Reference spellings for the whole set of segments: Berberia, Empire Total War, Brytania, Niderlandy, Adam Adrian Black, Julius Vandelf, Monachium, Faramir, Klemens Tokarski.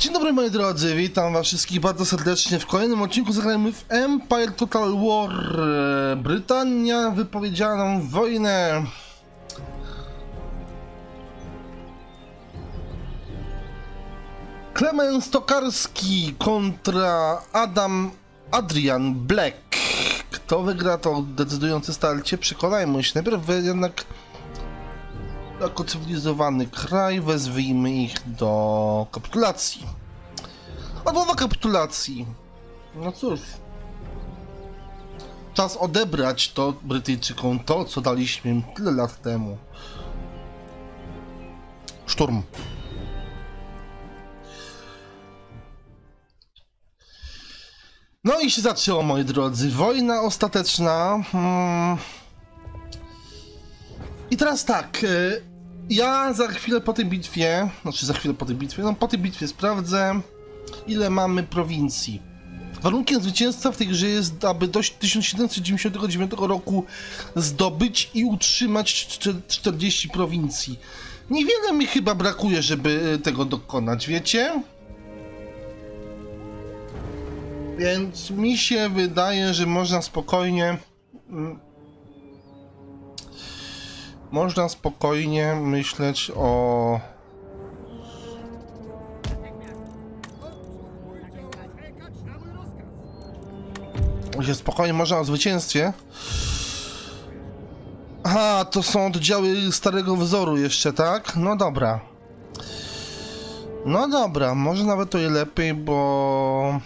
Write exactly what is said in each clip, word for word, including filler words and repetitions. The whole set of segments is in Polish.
Dzień dobry moi drodzy, witam was wszystkich bardzo serdecznie. W kolejnym odcinku zagrajmy w Empire Total War. Brytania wypowiedziała nam wojnę. Klemens Tokarski kontra Adam Adrian Black. Kto wygra to decydujące starcie? Przekonajmy się. Najpierw jednak jako cywilizowany kraj wezwijmy ich do kapitulacji. Odmowa kapitulacji. No cóż. Czas odebrać to Brytyjczykom to, co daliśmy im tyle lat temu. Szturm. No i się zaczęło, moi drodzy. Wojna ostateczna. Hmm. I teraz tak. Ja za chwilę po tej bitwie, znaczy za chwilę po tej bitwie, no po tej bitwie sprawdzę, ile mamy prowincji. Warunkiem zwycięstwa w tej grze jest, aby do tysiąc siedemset dziewięćdziesiątego dziewiątego roku zdobyć i utrzymać czterdzieści prowincji. Niewiele mi chyba brakuje, żeby tego dokonać, wiecie? Więc mi się wydaje, że można spokojnie... Można spokojnie myśleć o... Się spokojnie można o zwycięstwie. Aha, to są oddziały starego wzoru jeszcze, tak? No dobra. No dobra, może nawet to i lepiej, bo...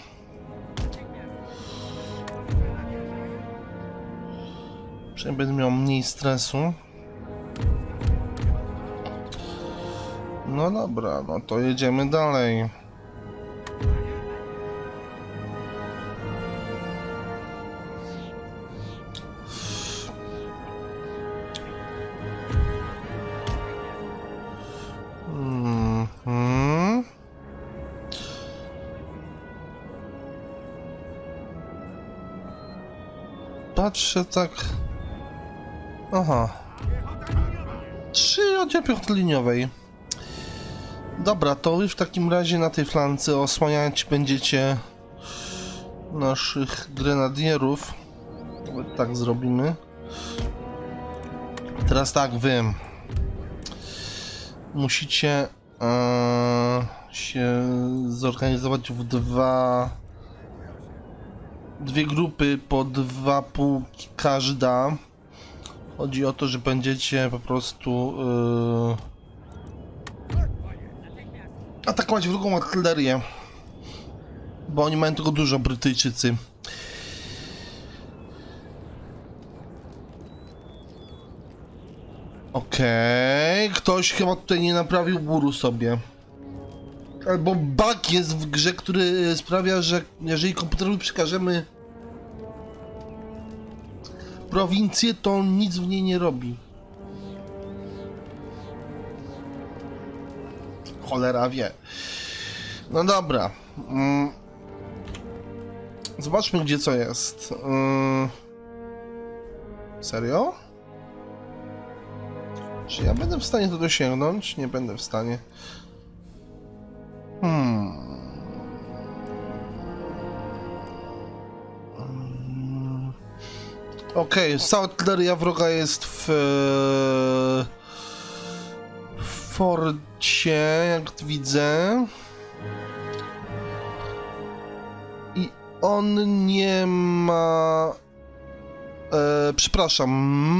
Przynajmniej będę miał mniej stresu. No dobra, no to jedziemy dalej. Mm-hmm. Patrzę tak... Aha. Trzy oddziały piechotliniowej. Dobra, to już w takim razie na tej flance osłaniać będziecie naszych grenadierów. Tak zrobimy. Teraz tak, wy musicie e, się zorganizować w dwa, dwie grupy po dwa pułki każda. Chodzi o to, że będziecie po prostu e, atakować wrogą artylerię, bo oni mają tego dużo, Brytyjczycy. Okej, okay. Ktoś chyba tutaj nie naprawił muru sobie. Albo bug jest w grze, który sprawia, że jeżeli komputerowi przekażemy prowincję, to on nic w niej nie robi. Cholera wie. No dobra. Zobaczmy, gdzie co jest. Serio? Czy ja będę w stanie to dosięgnąć? Nie będę w stanie. Hmm. Okej, cała artyleria wroga jest w... forcie, jak widzę. I on nie ma... E, przepraszam,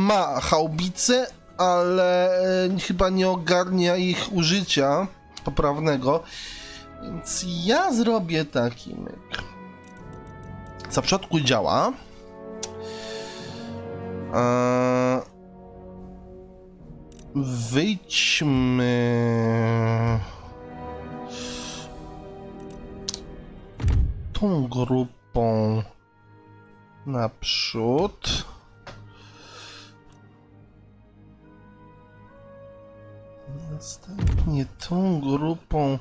ma haubice, ale e, chyba nie ogarnia ich użycia poprawnego. Więc ja zrobię taki myk. Za początku działa. E, Wyjdźmy tą grupą naprzód. Następnie tą grupą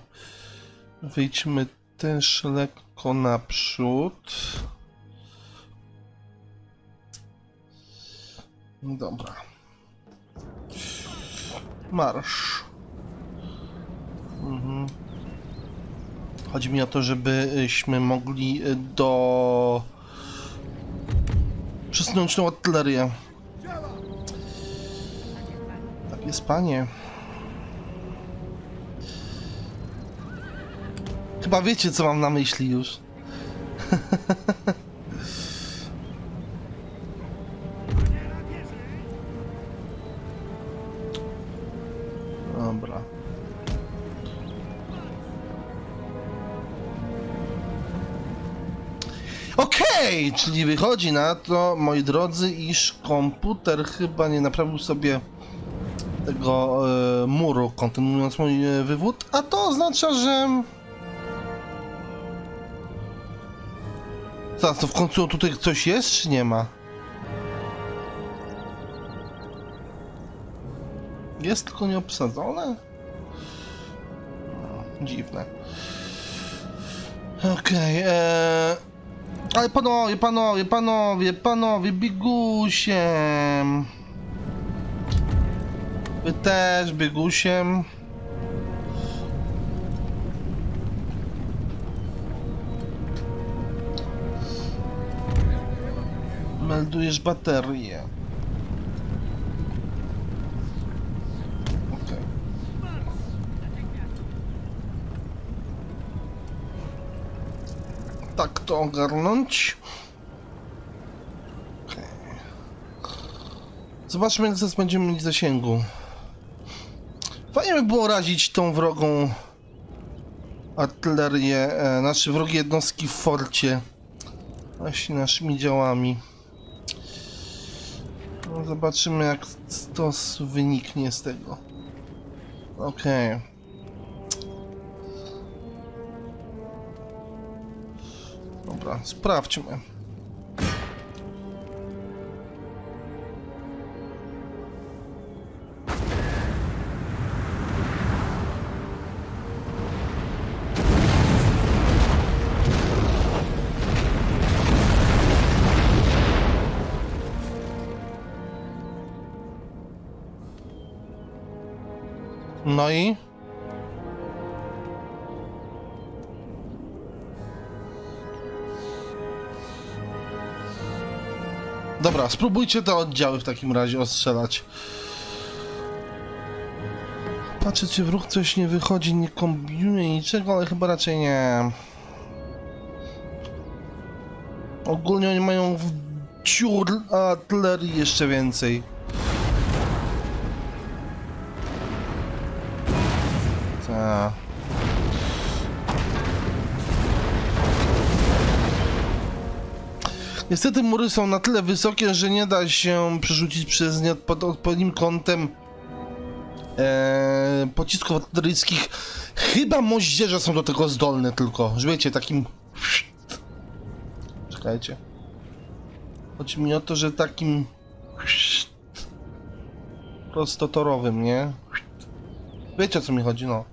wyjdźmy też lekko naprzód. Dobra. Marsz. Mhm. Chodzi mi o to, żebyśmy mogli do... przesunąć tą artylerię. Tak jest, panie. Chyba wiecie, co mam na myśli już. Dobra. Okej, okay, czyli wychodzi na to, moi drodzy, iż komputer chyba nie naprawił sobie tego e, muru, kontynuując mój e, wywód, a to oznacza, że... Zaraz, to w końcu tutaj coś jest, czy nie ma? Jest tylko nieobsadzone? No, dziwne. Okej, okay, eee... ale panowie, panowie, panowie, panowie, biegusiem. Wy też biegusiem. Meldujesz baterię. Okay. Tak to ogarnąć. Okay. Zobaczmy, jak zaraz będziemy mieć zasięgu. Fajnie by było razić tą wrogą artylerię, e, nasze wrogie jednostki w forcie. Właśnie naszymi działami. No, zobaczymy, jak to wyniknie z tego. Okej. Okay. Dobra, sprawdźmy. No i... Dobra, spróbujcie te oddziały w takim razie ostrzelać. Patrzę, czy wróg coś nie wychodzi, nie kombinuje niczego, ale chyba raczej nie. Ogólnie oni mają w ciur artylerii jeszcze więcej. A. Niestety mury są na tyle wysokie, że nie da się przerzucić przez nie pod odpowiednim kątem e, pocisków artyleryjskich. Chyba moździerze są do tego zdolne tylko, że wiecie, takim... Czekajcie. Chodzi mi o to, że takim... prostotorowym, nie? Wiecie, o co mi chodzi, no.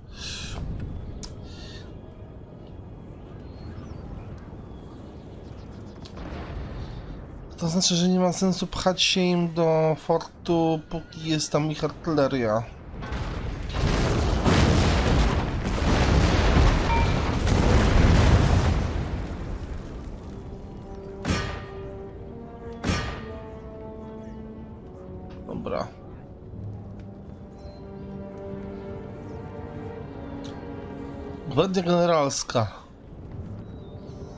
To znaczy, że nie ma sensu pchać się im do fortu, póki jest tam ich artyleria. Dobra. Gwardia generalska.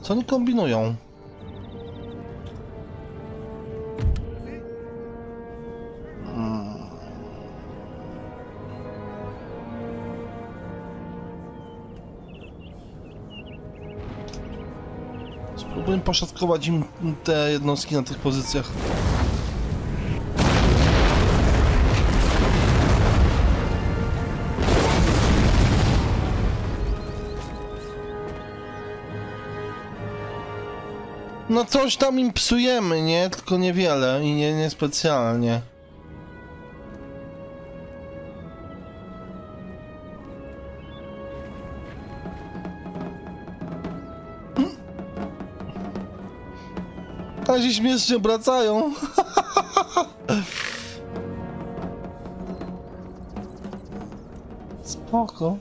Co oni kombinują? Spróbujmy poszatkować im te jednostki na tych pozycjach. No coś tam im psujemy, nie? Tylko niewiele i nie, niespecjalnie. Nasi śmiesznie wracają. Spoko.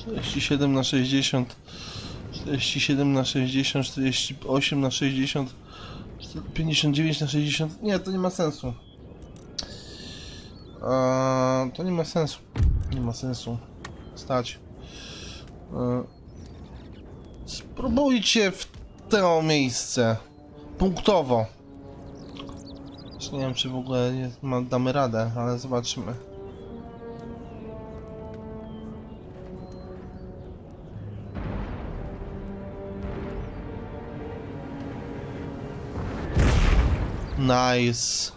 czterdzieści siedem na sześćdziesiąt, czterdzieści siedem na sześćdziesiąt, czterdzieści osiem na sześćdziesiąt, pięćdziesiąt dziewięć na sześćdziesiąt. Nie, to nie ma sensu. Eee, to nie ma sensu. Nie ma sensu. Stać. Eee, spróbujcie w to miejsce. Punktowo. Nie wiem, czy w ogóle damy radę, ale zobaczymy. Nice.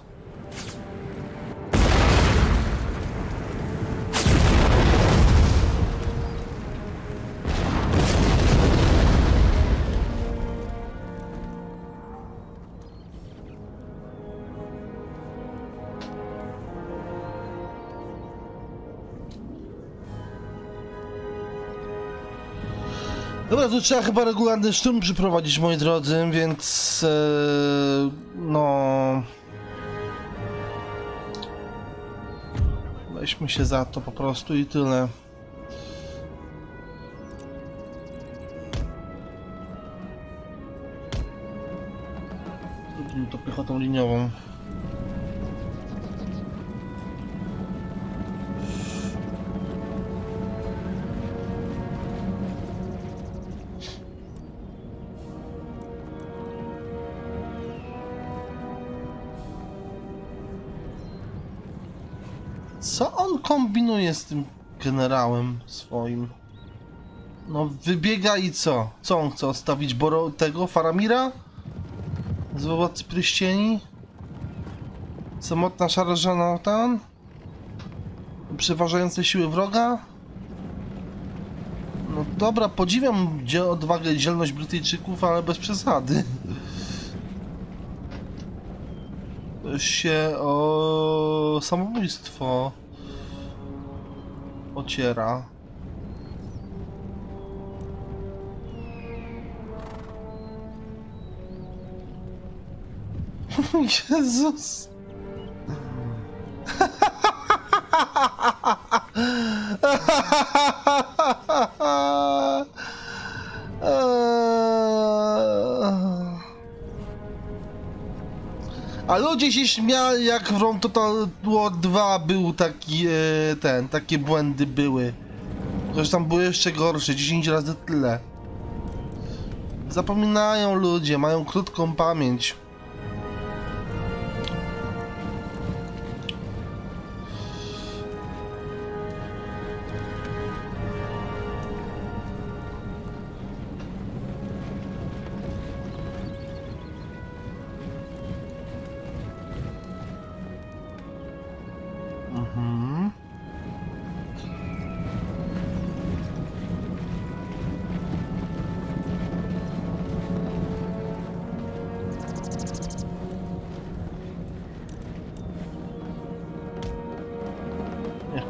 Dobra, tu trzeba chyba regularny szturm przeprowadzić, moi drodzy, więc yy, no... weźmy się za to po prostu i tyle. Zróbmy to piechotą liniową. Co on kombinuje z tym generałem swoim? No wybiega i co? Co on chce ostawić? Boro tego Faramira? Z Władcy Pierścieni? Samotna szarża na otan? Przeważające siły wroga? No dobra, podziwiam odwagę i dzielność Brytyjczyków, ale bez przesady. To się o samobójstwo ociera. Jezus. A ludzie się śmiali, jak w Rome Total War dwa był taki, e, ten, takie błędy były. Chociaż tam były jeszcze gorsze, dziesięć razy tyle. Zapominają ludzie, mają krótką pamięć.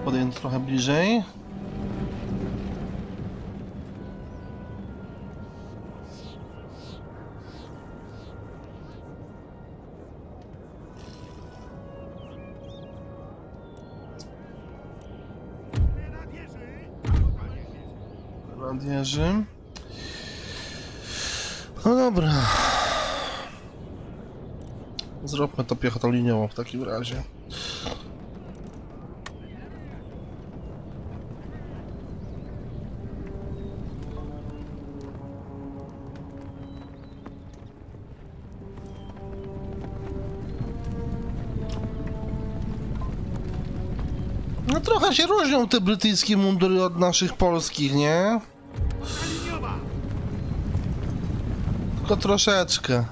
Podejdę trochę bliżej. Radierzy. No dobra. Zróbmy to piechotą liniową w takim razie. Trochę się różnią te brytyjskie mundury od naszych polskich, nie? Tylko troszeczkę.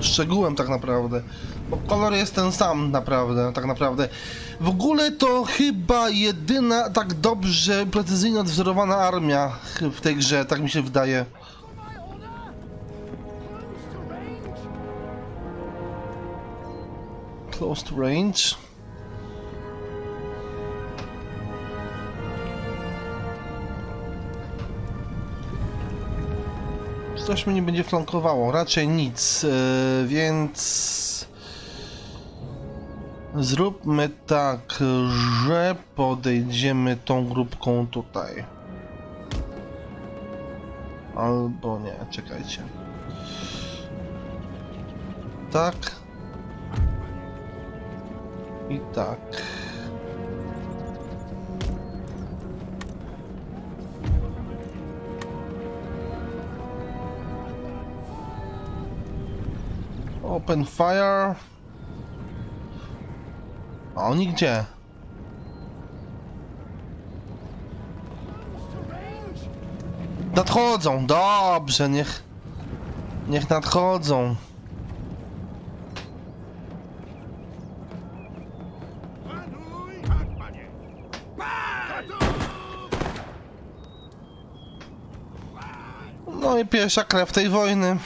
Szczegółem tak naprawdę. Bo kolor jest ten sam naprawdę, tak naprawdę. W ogóle to chyba jedyna tak dobrze precyzyjnie odwzorowana armia w tej grze, tak mi się wydaje. Close to range. Coś mnie nie będzie flankowało, raczej nic, yy, więc zróbmy tak, że podejdziemy tą grupką tutaj. Albo nie, czekajcie. Tak. I tak. Open fire. A oni gdzie? Nadchodzą, dobrze, niech niech nadchodzą. No i pierwsza krew tej wojny.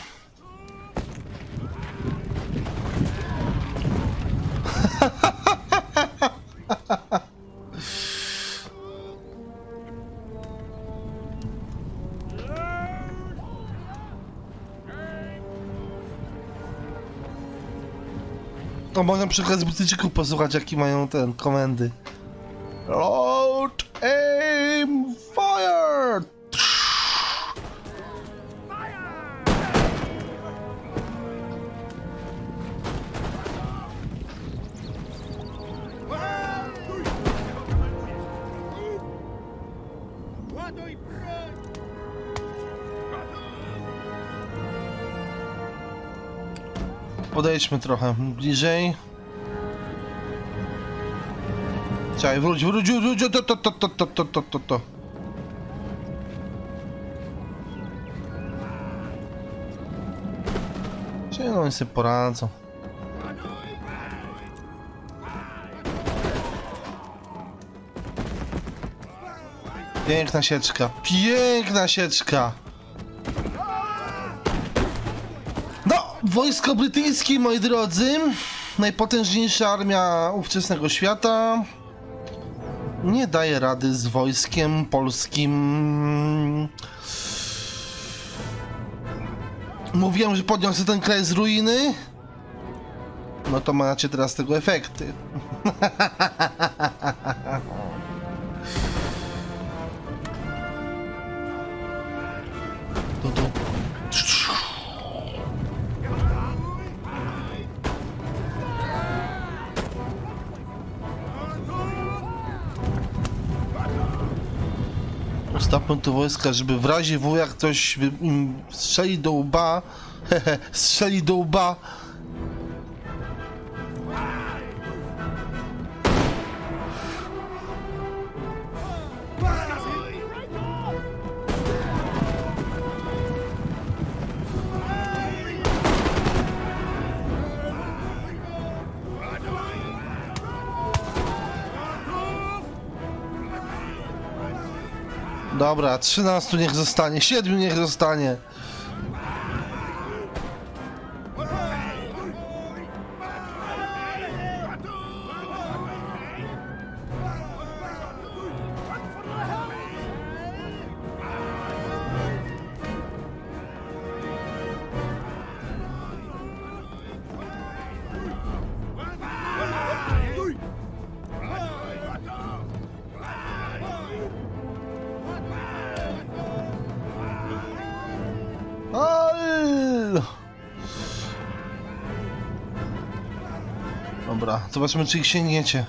No mogę przykład z Brytyjczyków posłuchać, jakie mają ten komendy. Load, aim, fire! Podejdźmy trochę bliżej. Czekaj, wróć, wróć, wróć, to, to, to, to, to, to, to, to. Czyli no, oni sobie poradzą. Piękna sieczka, piękna sieczka. Wojsko brytyjskie, moi drodzy, najpotężniejsza armia ówczesnego świata, nie daje rady z wojskiem polskim. Mówiłem, że podniosę ten kraj z ruiny. No to macie teraz tego efekty. Ustawmy tu wojska, żeby w razie W, jak ktoś im strzeli do łba, hehe, strzeli do łba. Dobra, trzynastu niech zostanie, siedmiu niech zostanie. Zobaczmy, czy ich sięgniecie.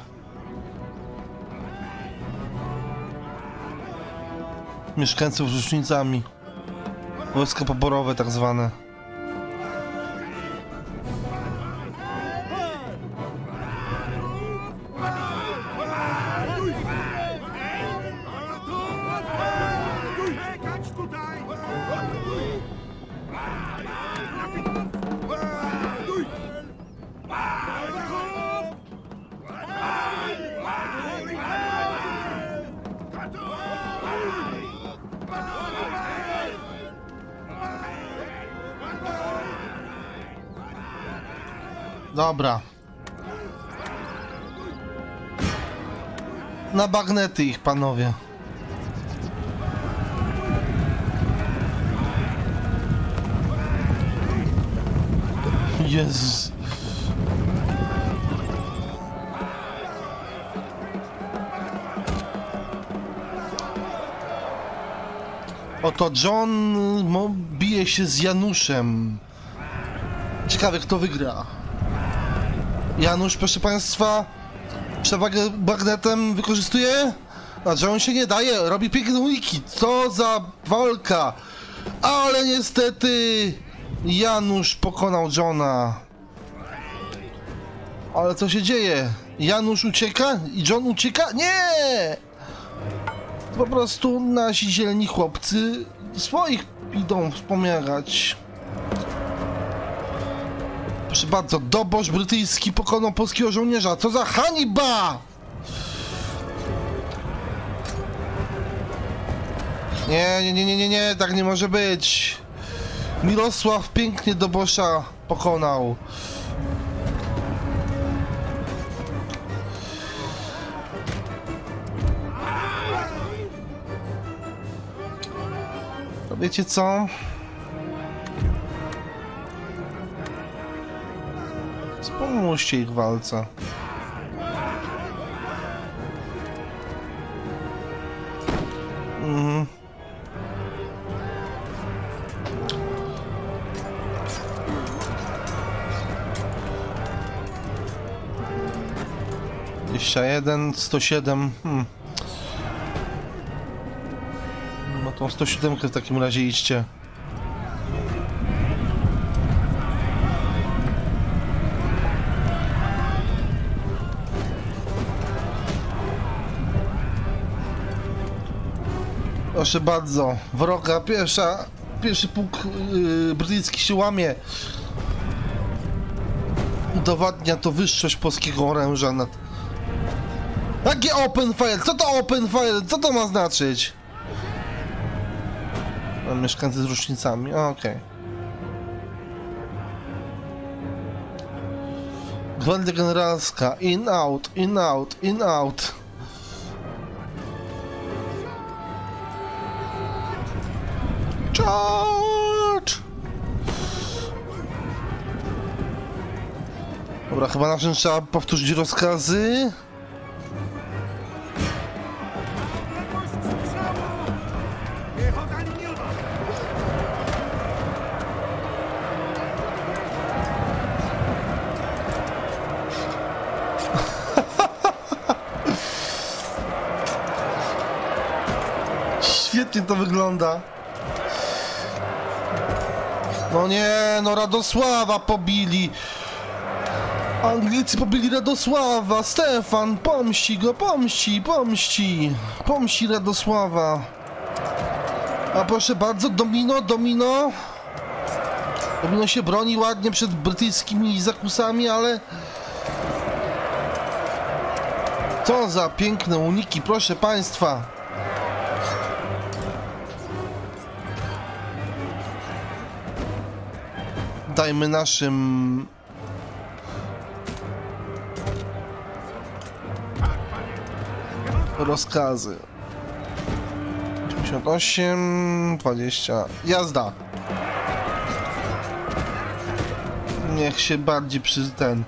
Mieszkańców z rusznicami. Wojsko poborowe tak zwane. Dobra. Na bagnety ich, panowie. Jezus. Oto John no, bije się z Januszem. Ciekawe, kto wygra. Janusz, proszę państwa, przewagę bagnetem wykorzystuje, a John się nie daje, robi piękny wiki. Co za walka! Ale niestety Janusz pokonał Johna. Ale co się dzieje? Janusz ucieka? I John ucieka? Nie! Po prostu nasi dzielni chłopcy swoich idą wspomagać. Proszę bardzo, dobosz brytyjski pokonał polskiego żołnierza. Co za hańba! Nie, nie, nie, nie, nie, nie, tak nie może być. Mirosław pięknie dobosza pokonał. Wiecie co? Spomóżcie ich walce. Mhm. dwadzieścia jeden, sto siedem. Hmm. Tą sto siedem w takim razie idźcie. Proszę bardzo, wroga pierwsza, pierwszy pułk yy, brytyjski się łamie. Udowadnia to wyższość polskiego oręża nad... Jakie open fire? Co to open fire? Co to ma znaczyć? Mieszkańcy z rusznicami, okej. Okay. Gwardia generalska, in, out, in, out, in, out. Charge! Dobra, chyba na czym trzeba powtórzyć rozkazy. Świetnie to wygląda. No nie, no Radosława pobili. Anglicy pobili Radosława. Stefan, pomści go, pomści, pomści. Pomści Radosława. A proszę bardzo, domino, domino. Domino się broni ładnie przed brytyjskimi zakusami, ale... Co za piękne uniki, proszę państwa. Dajmy naszym... rozkazy. osiemdziesiąt osiem, dwadzieścia. Jazda! Niech się bardziej przy ten...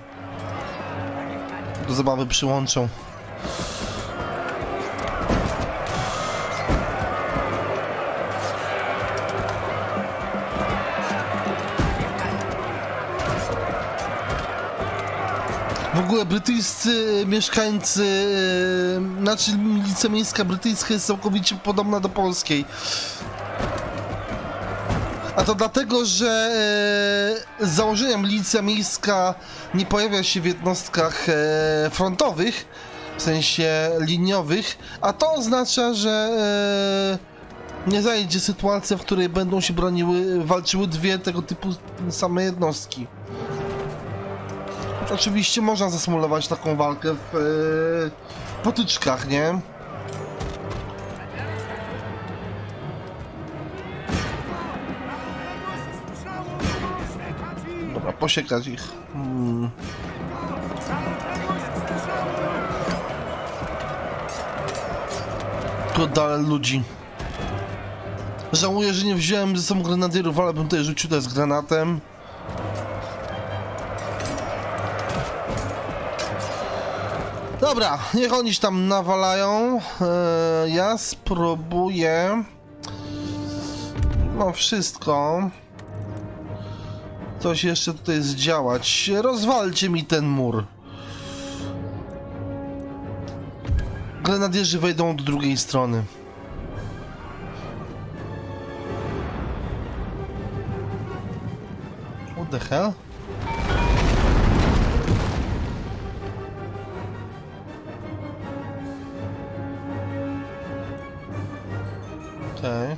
do zabawy przyłączą. W ogóle brytyjscy mieszkańcy, znaczy milicja miejska brytyjska jest całkowicie podobna do polskiej. A to dlatego, że z założenia milicja miejska nie pojawia się w jednostkach frontowych, w sensie liniowych, a to oznacza, że nie zajdzie sytuacja, w której będą się broniły, walczyły dwie tego typu same jednostki. Oczywiście można zasymulować taką walkę w yy, potyczkach, nie? Dobra, posiekać ich. Hmm. Dalej ludzi. Żałuję, że nie wziąłem ze sobą grenadierów, ale bym tutaj rzucił to z granatem. Dobra, niech oni się tam nawalają. Eee, ja spróbuję No wszystko. Coś jeszcze tutaj zdziałać. Rozwalcie mi ten mur. Grenadierzy wejdą od drugiej strony. What the hell? Okej. Okay.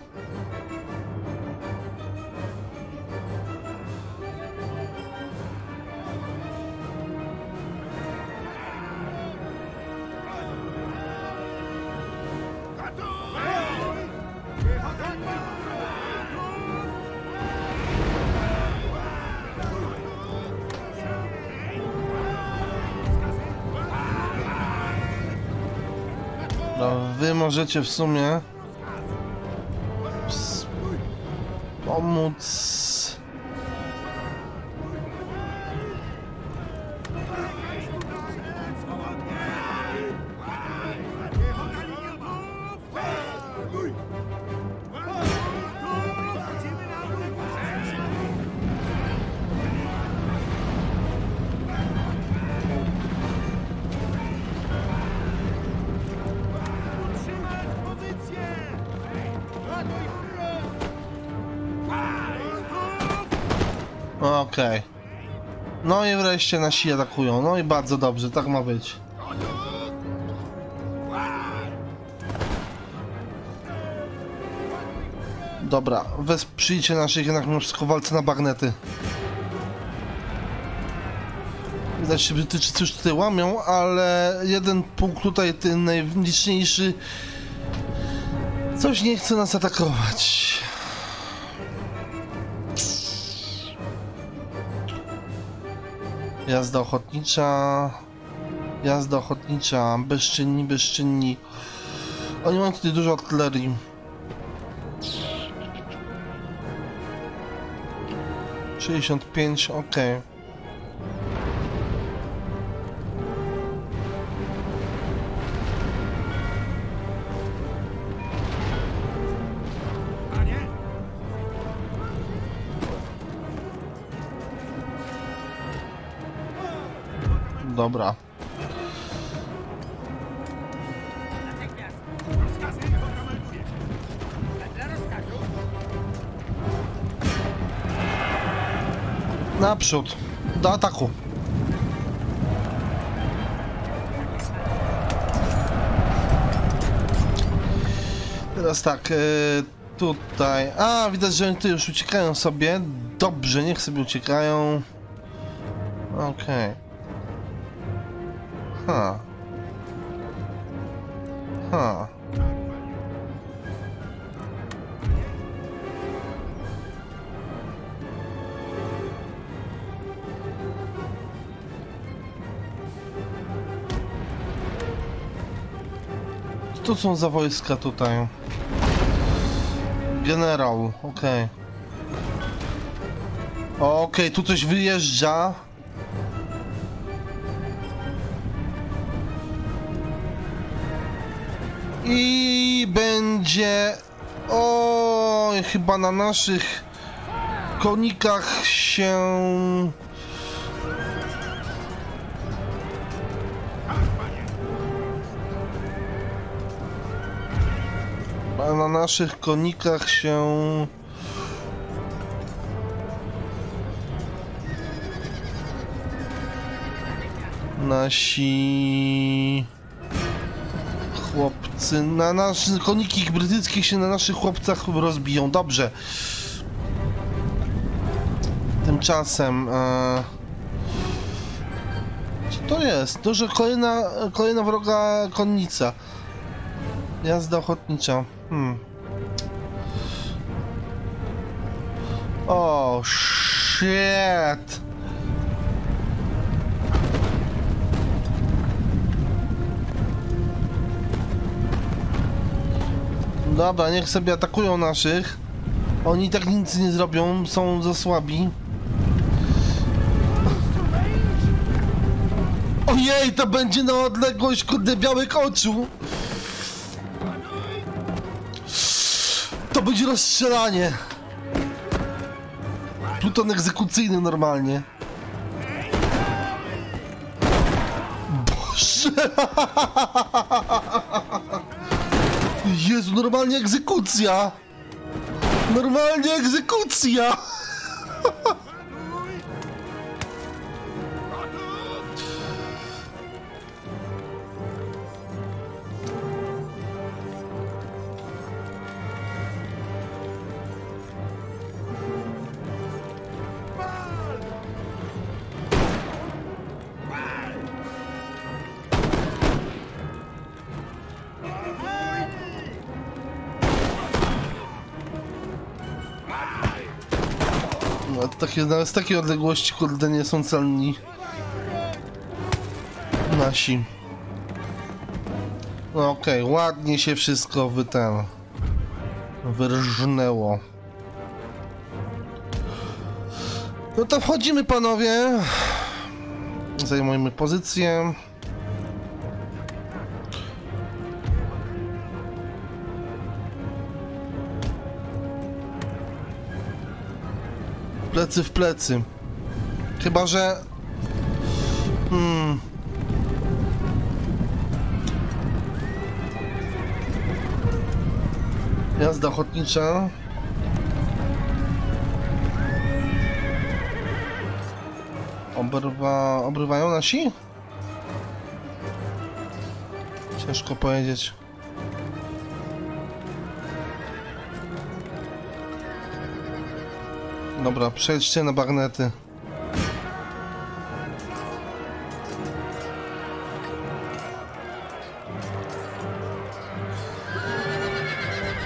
Wy możecie w sumie pomóc. Okej. No i wreszcie nasi atakują. No i bardzo dobrze, tak ma być. Dobra, wesprzyjcie naszych jednak mimo wszystko walce na bagnety. Widać, że Brytyjczycy już tutaj łamią, ale jeden punkt tutaj, ten najliczniejszy, coś nie chce nas atakować. Jazda ochotnicza, jazda ochotnicza, bezczynni, bezczynni. Oni mają tutaj dużo artylerii. sześćdziesiąt pięć, ok. Dobra. Naprzód. Do ataku. Teraz tak. Yy, tutaj. A, widać, że oni tu już uciekają sobie. Dobrze, niech sobie uciekają. Okej. Okay. Ha. Ha. Co to są za wojska tutaj? Generał, okej. Okej, tu coś wyjeżdża. I będzie... O, chyba na naszych konikach się... Chyba na naszych konikach się... Nasi... Chłopcy na naszych koniki brytyjskich się na naszych chłopcach rozbiją. Dobrze. Tymczasem. E... Co to jest? To, że kolejna, kolejna wroga konnica. Jazda ochotnicza. Hmm. O, shit. Dobra, niech sobie atakują naszych. Oni tak nic nie zrobią, są za słabi. Ojej, to będzie na odległość, kurde, białych oczu. To będzie rozstrzelanie. Pluton egzekucyjny normalnie. Boże! Jezu, normalnie egzekucja! Normalnie egzekucja! Takie, nawet z takiej odległości, kurde, nie są celni nasi. No okej, okay, ładnie się wszystko wy ten wyrżnęło. No to wchodzimy, panowie. Zajmujemy pozycję. Plecy w plecy. Chyba że... Hmm. Jazda ochotnicza. Obrywa... Obrywają nasi? Ciężko powiedzieć. Dobra, przejdźcie na bagnety.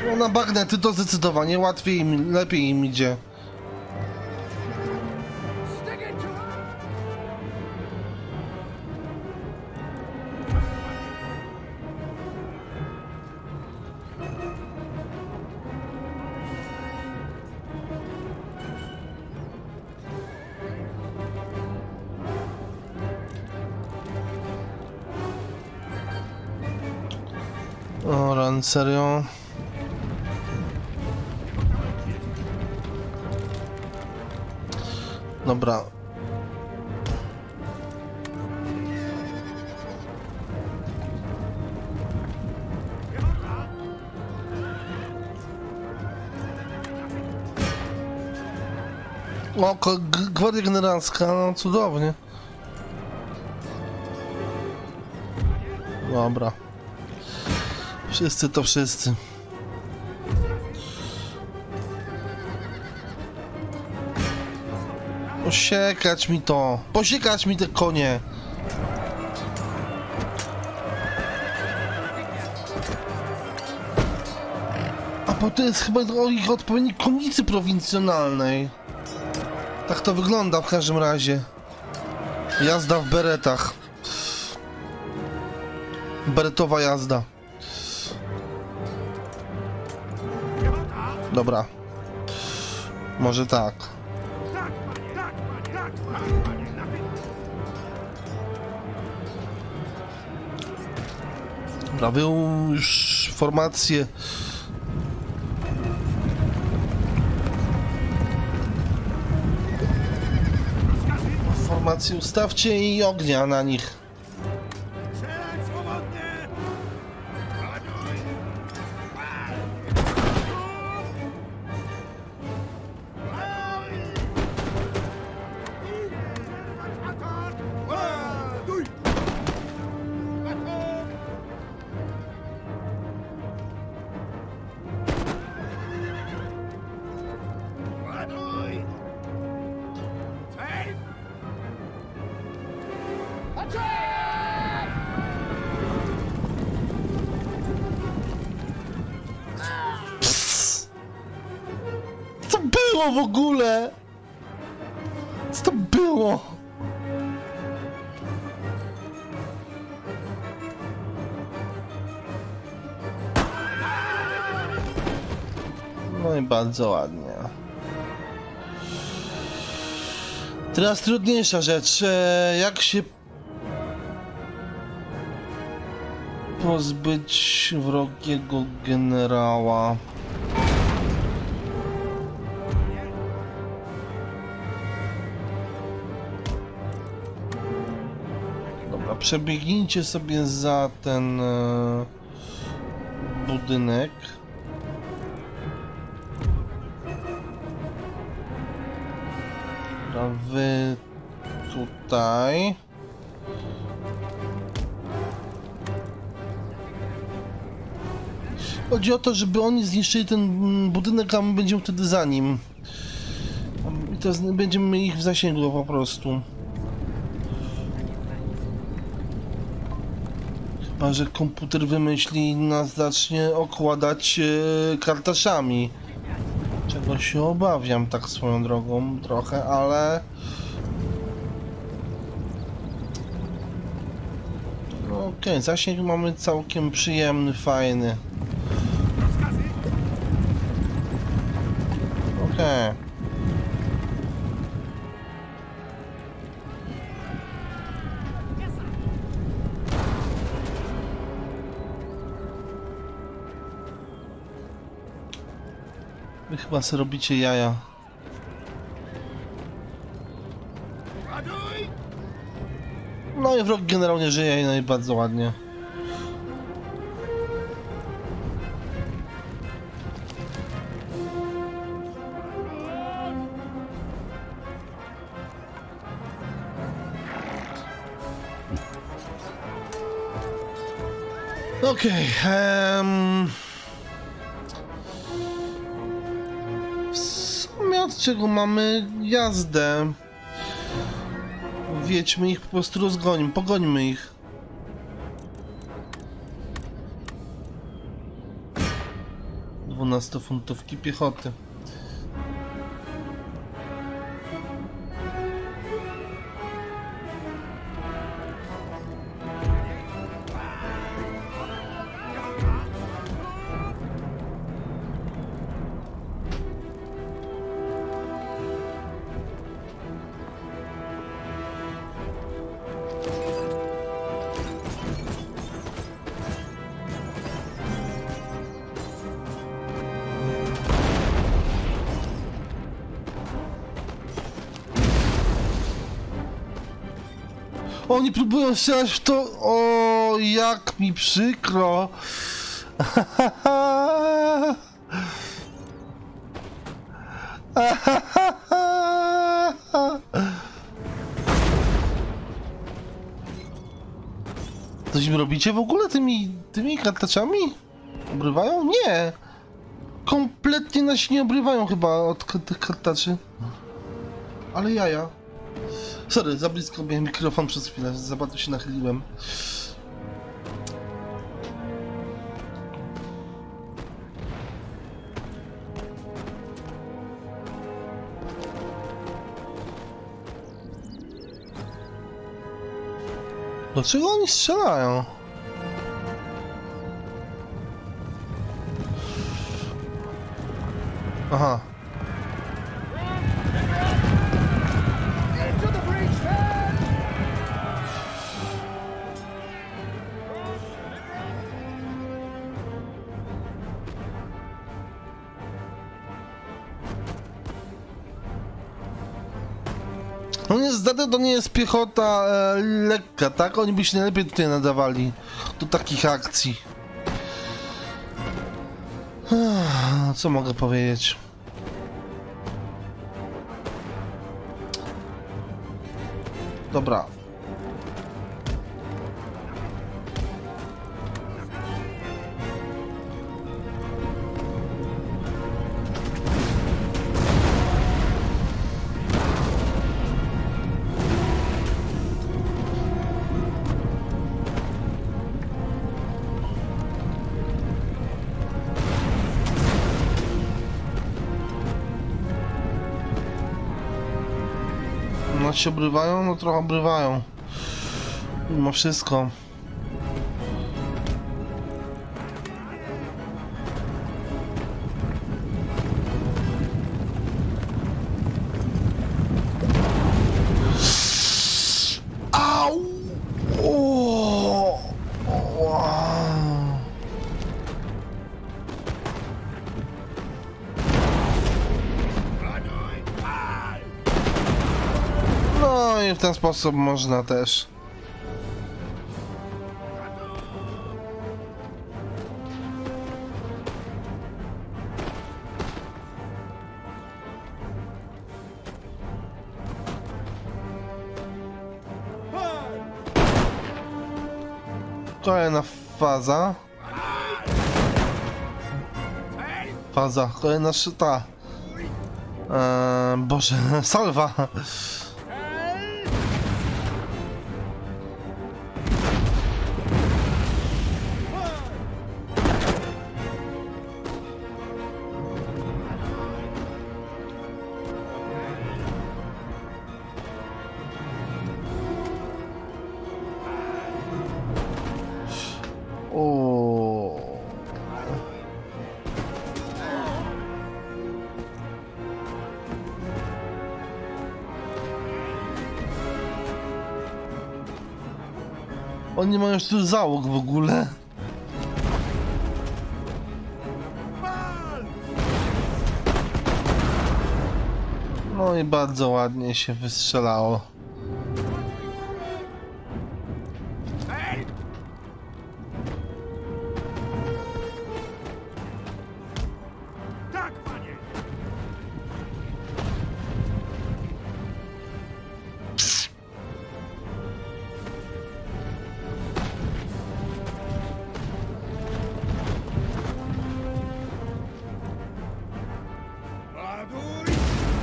No, na bagnety to zdecydowanie łatwiej im, lepiej im idzie. Serio? Dobra. O, gwardia generalska, no cudownie. Dobra. Wszyscy to wszyscy. Posiekać mi to. Posiekać mi te konie. A bo to jest chyba ich odpowiednik konnicy prowincjonalnej. Tak to wygląda w każdym razie. Jazda w beretach. Beretowa jazda. Dobra. Może tak. Dobra, wy już formację. Formację ustawcie i ognia na nich. W ogóle? Co to było? No i bardzo ładnie. Teraz trudniejsza rzecz. Jak się pozbyć wrogiego generała? A przebiegnijcie sobie za ten e, budynek. A wy tutaj. Chodzi o to, żeby oni zniszczyli ten budynek, a my będziemy wtedy za nim. I to będziemy mieli ich w zasięgu po prostu. Chyba że komputer wymyśli i nas zacznie okładać yy, kartaszami. Czego się obawiam tak swoją drogą trochę, ale... No, okej, okay, zasięg mamy całkiem przyjemny, fajny. Okej. Okay. Wy chyba sobie robicie jaja. No i wrog generalnie żyje i no i bardzo ładnie. Okej, okay, um... od czego mamy jazdę. Wiedźmy ich, po prostu rozgonimy, pogońmy ich. dwunastofuntówki piechoty. Oni próbują strzelać w to... O, jak mi przykro! Coś mi robicie w ogóle tymi... tymi kartaczami? Obrywają? Nie! Kompletnie nas nie obrywają chyba od tych kartaczy. Ale jaja. Sorry, za blisko miałem mikrofon przez chwilę, za bardzo się nachyliłem. Dlaczego oni strzelają? Aha. Zatem to nie jest piechota e, lekka, tak? Oni by się najlepiej tutaj nadawali do takich akcji. Co mogę powiedzieć? Dobra. Się obrywają? No trochę obrywają. Mimo wszystko. Au! O! O! W ten sposób można też. Kolejna faza. Faza, kolejna szyta. Eee, Boże, salwa. Nie mają już tu załóg w ogóle. No i bardzo ładnie się wystrzelało.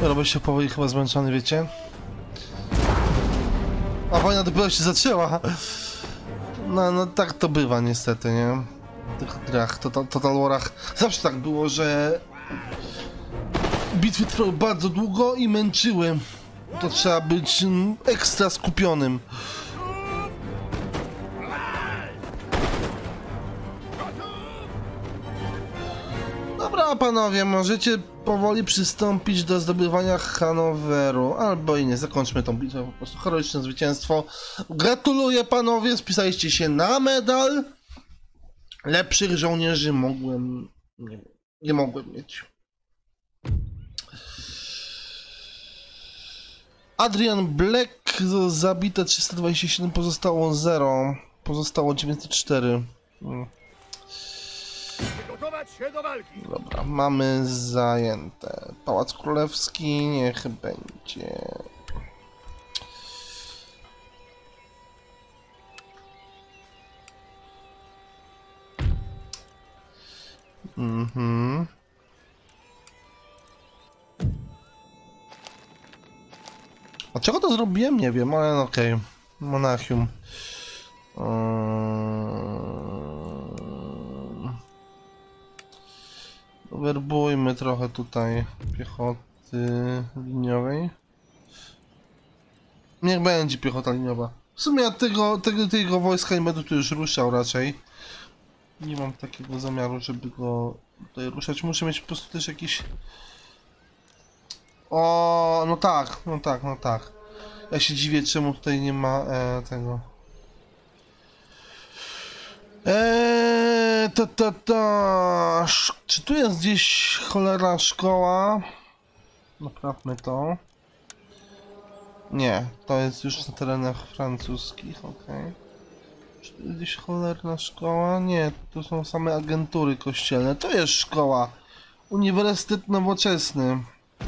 Robię się powoli chyba zmęczony, wiecie? A wojna dopiero się zaczęła! No, no tak to bywa niestety, nie? W tych grach, total, total warach zawsze tak było, że bitwy trwały bardzo długo i męczyły. To trzeba być ekstra skupionym. Dobra panowie, możecie powoli przystąpić do zdobywania Hanoweru, albo i nie, zakończmy tą bitwę, po prostu heroiczne zwycięstwo. Gratuluję panowie, spisaliście się na medal. Lepszych żołnierzy mogłem, nie, nie mogłem mieć. Adrian Black, zabite trzysta dwadzieścia siedem, pozostało zero, pozostało dziewięćset cztery. Dobra, mamy zajęte. Pałac Królewski, niech będzie. Mhm. A czego to zrobiłem? Nie wiem, ale no okej. Okay. Monachium. Um... Werbujmy trochę tutaj piechoty liniowej. Niech będzie piechota liniowa. W sumie tego, tego, tego wojska nie będę tu już ruszał raczej. Nie mam takiego zamiaru, żeby go tutaj ruszać. Muszę mieć po prostu też jakiś... O, no tak, no tak, no tak. Ja się dziwię, czemu tutaj nie ma e, tego. Eee, ta, ta, ta. Czy tu jest gdzieś cholera szkoła? Naprawmy to. Nie, to jest już na terenach francuskich, okej. Okay. Czy tu jest gdzieś cholerna szkoła? Nie, tu są same agentury kościelne. To jest szkoła. Uniwersytet nowoczesny.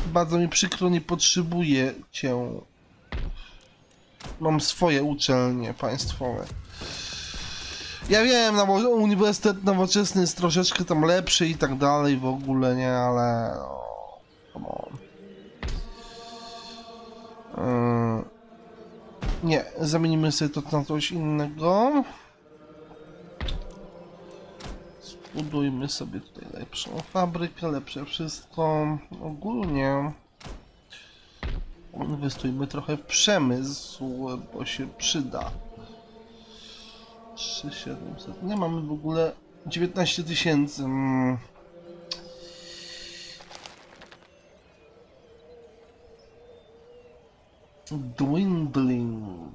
Bardzo mi przykro, nie potrzebuję cię. Mam swoje uczelnie państwowe. Ja wiem, no, uniwersytet nowoczesny jest troszeczkę tam lepszy i tak dalej, w ogóle nie, ale... Come on. Yy... Nie, zamienimy sobie to na coś innego. Zbudujmy sobie tutaj lepszą fabrykę, lepsze wszystko. Ogólnie... Inwestujmy trochę w przemysł, bo się przyda. trzy tysiące siedemset. Nie mamy w ogóle dziewiętnaście tysięcy. Hmm. Dwindling.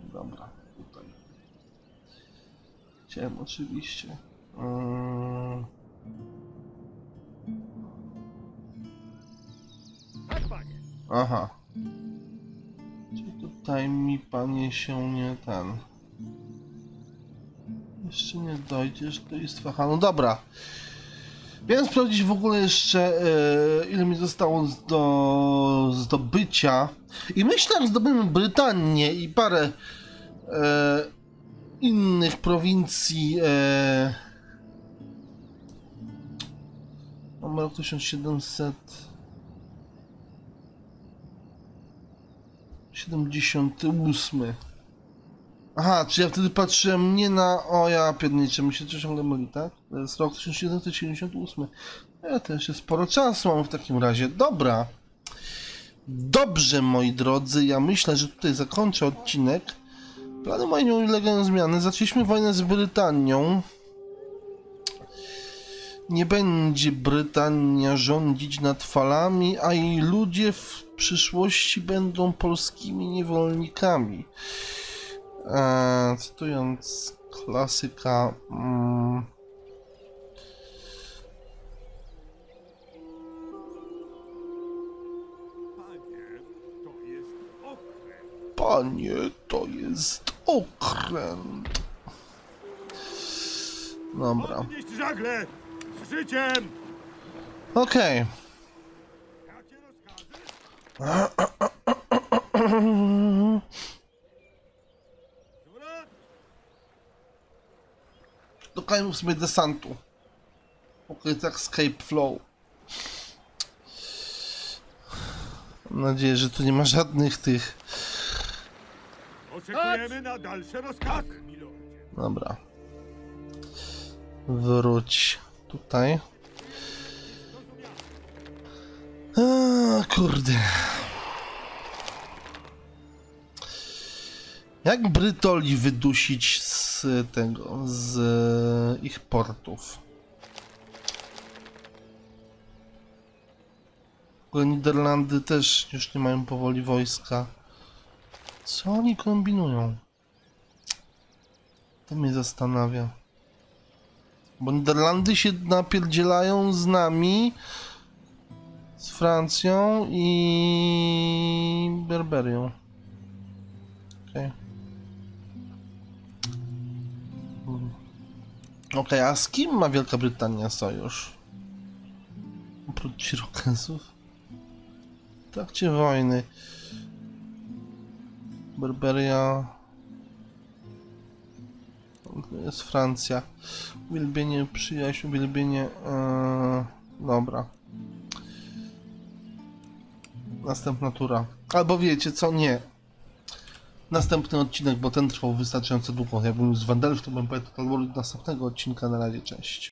Dobra, tutaj. Chciałem oczywiście. Hmm. Aha. Czy tutaj mi panie się nie ten... Jeszcze nie dojdziesz do istwa. No dobra. Miałem sprawdzić w ogóle jeszcze, yy, ile mi zostało do zdobycia. I myślę, że zdobymy Brytanię i parę yy, innych prowincji. Yy. Mamy rok tysiąc siedemset siedemdziesiąty ósmy. Aha, czy ja wtedy patrzyłem nie na... O ja pierniczę, my się ciągle myli, tak? To jest rok tysiąc siedemset siedemdziesiąty ósmy. Ja też jest sporo czasu mam w takim razie. Dobra. Dobrze, moi drodzy, ja myślę, że tutaj zakończę odcinek. Plany moje nie ulegają zmiany. Zaczęliśmy wojnę z Brytanią. Nie będzie Brytania rządzić nad falami, a jej ludzie w przyszłości będą polskimi niewolnikami. Eee, cytując klasyka... Mm, Panie, to jest okręt. Dobra. Z życiem! Okej. Okay. Szukajmy sobie desantu. Okej, tak, escape flow. Mam nadzieję, że tu nie ma żadnych tych... Oczekujemy na dalsze rozkazy. Dobra. Wróć tutaj. A, kurde. Jak Brytoli wydusić z tego, z ich portów? Niderlandy też już nie mają powoli wojska. Co oni kombinują? To mnie zastanawia. Bo Niderlandy się napierdzielają z nami, z Francją i Berberią. Okej. Okay. Okay, a z kim ma Wielka Brytania sojusz? Oprócz Irokesów? W trakcie wojny. Berberia. To jest Francja. Uwielbienie przyjaźń, uwielbienie... Yy, dobra. Następna tura. Albo wiecie co? Nie. Następny odcinek, bo ten trwał wystarczająco długo. Ja bym już z Wandelf, to bym powiedział do następnego odcinka. Na razie, cześć.